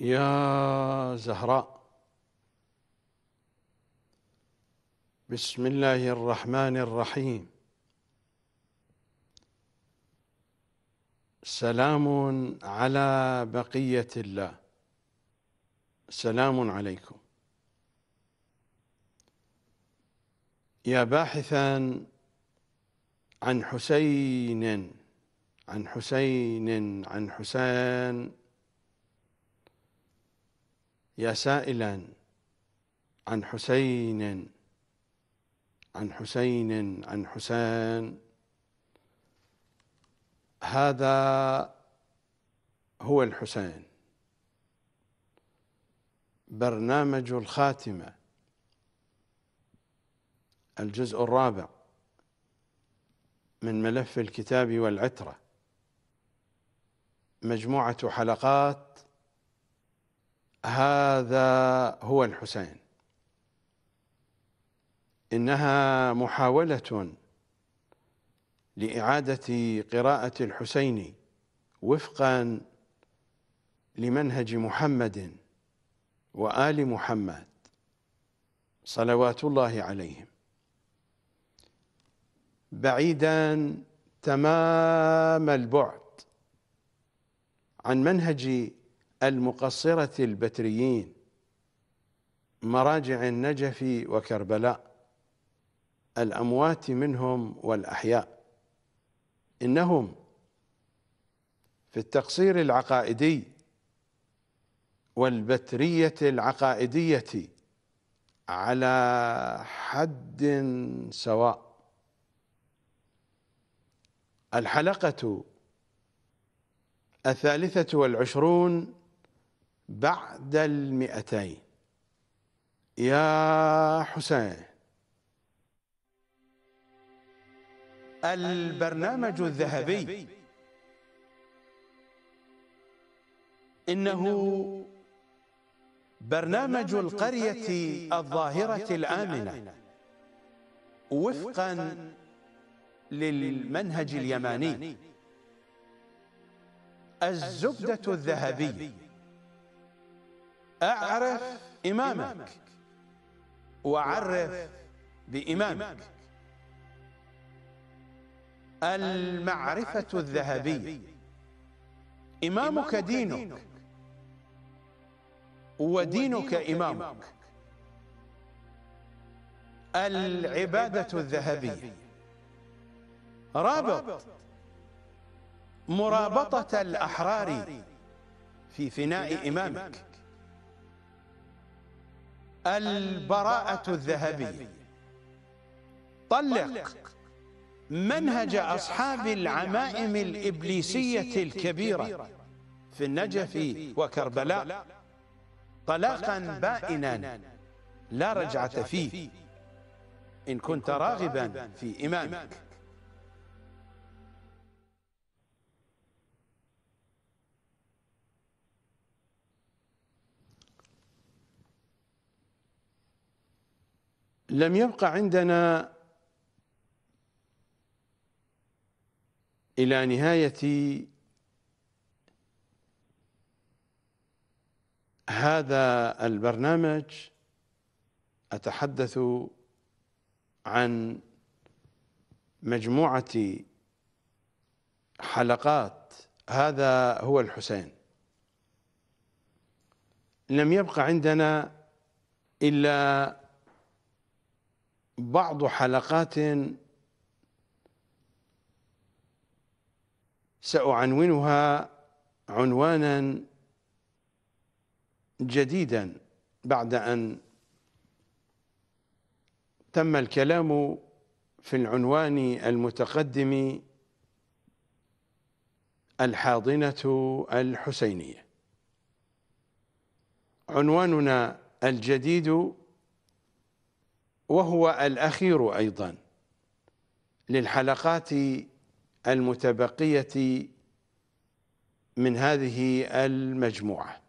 يا زهراء. بسم الله الرحمن الرحيم. سلام على بقية الله. سلام عليكم. يا باحثا عن حسين عن حسين عن حسين، يا سائلا عن حسين عن حسين عن حسين، هذا هو الحسين. برنامج الخاتمة الجزء الرابع من ملف الكتاب والعترة، مجموعة حلقات هذا هو الحسين. إنها محاولة لإعادة قراءة الحسيني وفقا لمنهج محمد وآل محمد صلوات الله عليهم، بعيدا تمام البعد عن منهج المقصرة البتريين مراجع النجف وكربلاء، الأموات منهم والأحياء. إنهم في التقصير العقائدي والبترية العقائدية على حد سواء. الحلقة 23 بعد 200. يا حسين. البرنامج الذهبي، إنه برنامج القرية الظاهرة الآمنة وفقا للمنهج اليماني. الزبدة الذهبية، أعرف إمامك وعرف بإمامك. المعرفة الذهبية، إمامك دينك ودينك إمامك. العبادة الذهبية، رابط مرابطة الأحرار في فناء إمامك. البراءة الذهبية، طلق منهج أصحاب العمائم الإبليسية الكبيرة في النجف وكربلاء طلاقا بائنا لا رجعة فيه إن كنت راغبا في إمامك. لم يبقى عندنا إلى نهاية هذا البرنامج، أتحدث عن مجموعة حلقات هذا هو الحسين. لم يبقى عندنا إلا بعض حلقات سأعنونها عنوانا جديدا بعد أن تم الكلام في العنوان المتقدم، الحاضنة الحسينية. عنواننا الجديد وهو الأخير أيضا للحلقات المتبقية من هذه المجموعة،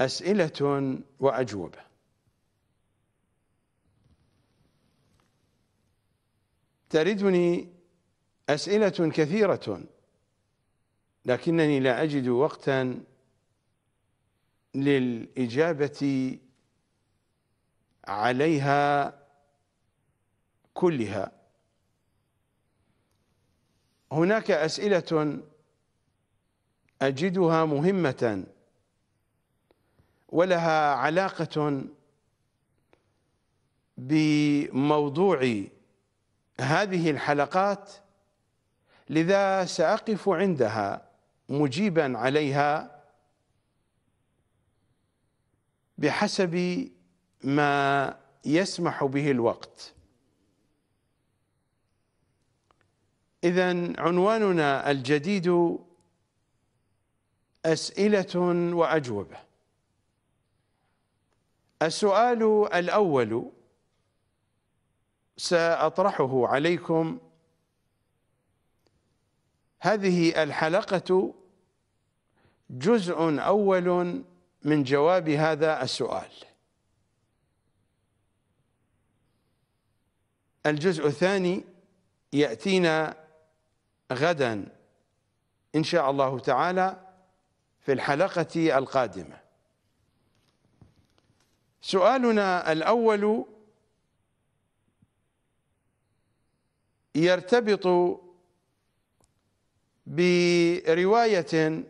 أسئلة وأجوبة. تردني أسئلة كثيرة لكنني لا أجد وقتا للإجابة عليها كلها. هناك أسئلة أجدها مهمة ولها علاقة بموضوع هذه الحلقات، لذا سأقف عندها مجيبا عليها بحسب ما يسمح به الوقت. إذن عنواننا الجديد أسئلة وأجوبة. السؤال الأول سأطرحه عليكم. هذه الحلقة جزء أول من جواب هذا السؤال. الجزء الثاني يأتينا غدا إن شاء الله تعالى في الحلقة القادمة. سؤالنا الأول يرتبط برواية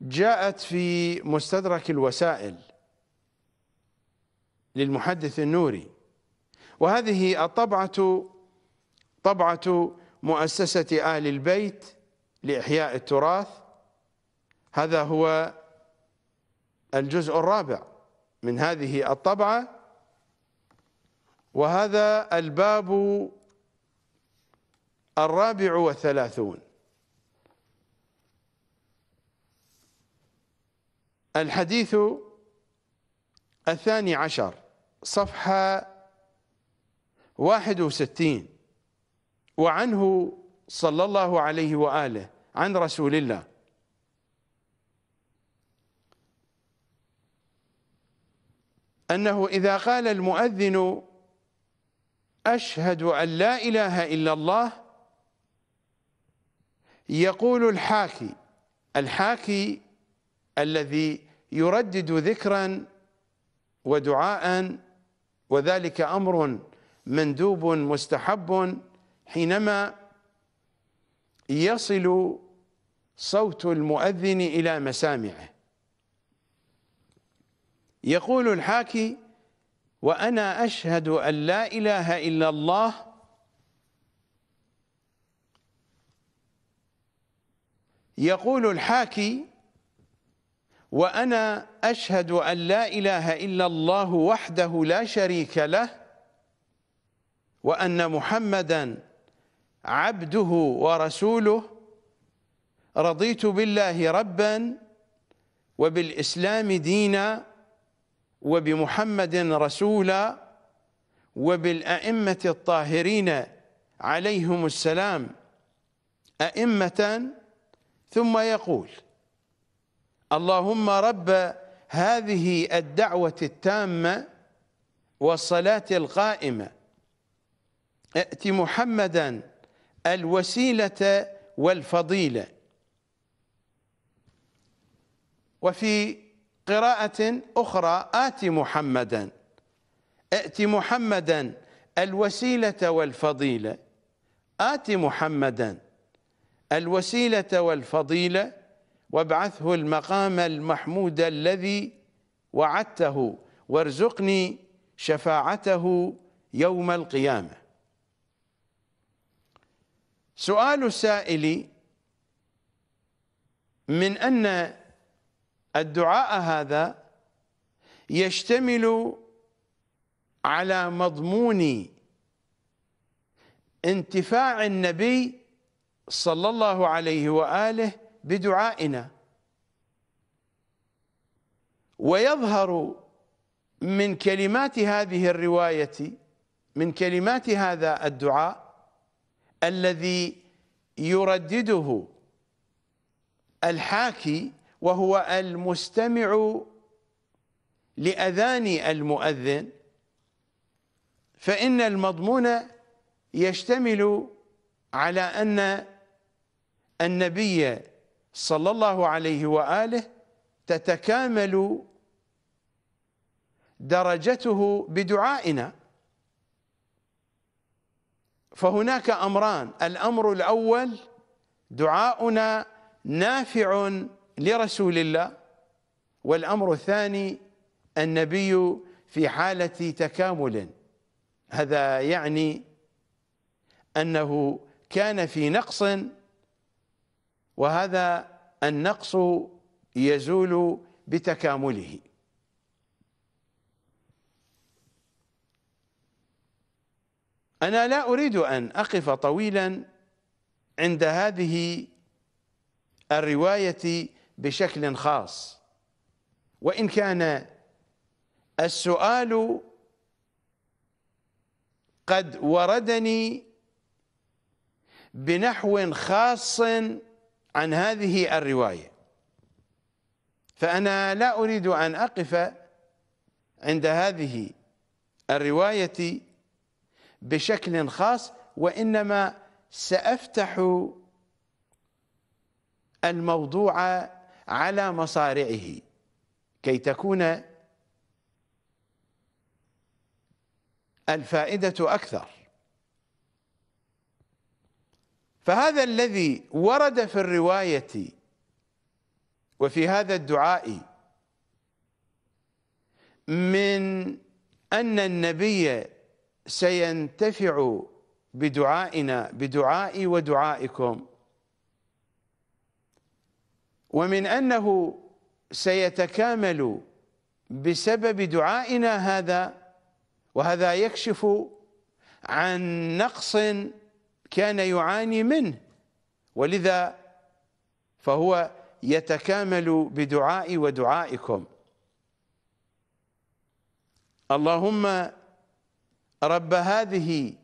جاءت في مستدرك الوسائل للمحدث النوري، وهذه الطبعة طبعة مؤسسة أهل البيت لإحياء التراث. هذا هو الجزء الرابع من هذه الطبعة، وهذا الباب الرابع والثلاثون. الحديث الثاني عشر، صفحة 61، وعنه صلى الله عليه وآله، عن رسول الله. أنه إذا قال المؤذن أشهد أن لا إله إلا الله، يقول الحاكي الذي يردد ذكرا ودعاء، وذلك أمر مندوب مستحب حينما يصل صوت المؤذن إلى مسامعه، يقول الحاكي وأنا أشهد أن لا إله إلا الله وحده لا شريك له، وأن محمدا عبده ورسوله، رضيت بالله ربا وبالإسلام دينا وبمحمد رسولا وبالأئمة الطاهرين عليهم السلام أئمة، ثم يقول اللهم رب هذه الدعوة التامة والصلاة القائمة ائت محمدا الوسيلة والفضيلة. وفي قراءة أخرى ائت محمدا الوسيلة والفضيلة، وابعثه المقام المحمود الذي وعدته وارزقني شفاعته يوم القيامة. سؤال السائل من أن الدعاء هذا يشتمل على مضمون انتفاع النبي صلى الله عليه وآله بدعائنا، ويظهر من كلمات هذه الرواية، من كلمات هذا الدعاء الذي يردده الحاكي وهو المستمع لأذان المؤذن، فإن المضمون يشتمل على أن النبي صلى الله عليه وآله تتكامل درجته بدعائنا. فهناك أمران: الأمر الأول دعاؤنا نافع لرسول الله، والأمر الثاني النبي في حالة تكامل. هذا يعني أنه كان في نقص، وهذا النقص يزول بتكامله. أنا لا أريد أن أقف طويلا عند هذه الرواية بشكل خاص، وإن كان السؤال قد وردني بنحو خاص عن هذه الرواية، فأنا لا أريد أن أقف عند هذه الرواية بشكل خاص، وإنما سأفتح الموضوع على مصارعه كي تكون الفائدة أكثر. فهذا الذي ورد في الرواية وفي هذا الدعاء من أن النبي سينتفع بدعائنا، بدعائي ودعائكم، ومن أنه سيتكامل بسبب دعائنا هذا، وهذا يكشف عن نقص كان يعاني منه، ولذا فهو يتكامل بدعائي ودعائكم. اللهم رب هذه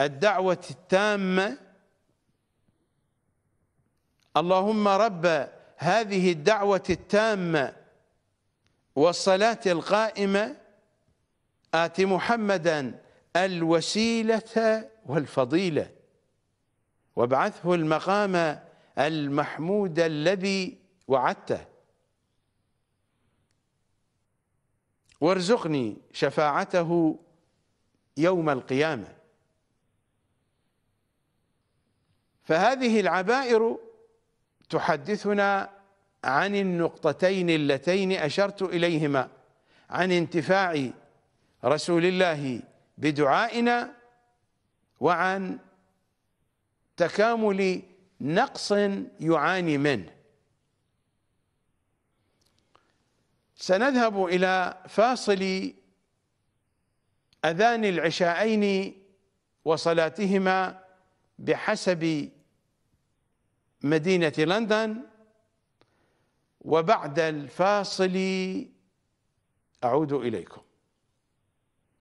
الدعوة التامة، اللهم رب هذه الدعوة التامة والصلاة القائمة، آت محمدا الوسيلة والفضيلة، وابعثه المقام المحمود الذي وعدته، وارزقني شفاعته يوم القيامة. فهذه العبائر تحدثنا عن النقطتين اللتين أشرت إليهما، عن انتفاع رسول الله بدعائنا، وعن تكامل نقص يعاني منه. سنذهب إلى فاصل أذان العشاءين وصلاتهما بحسب مدينة لندن، وبعد الفاصل أعود إليكم.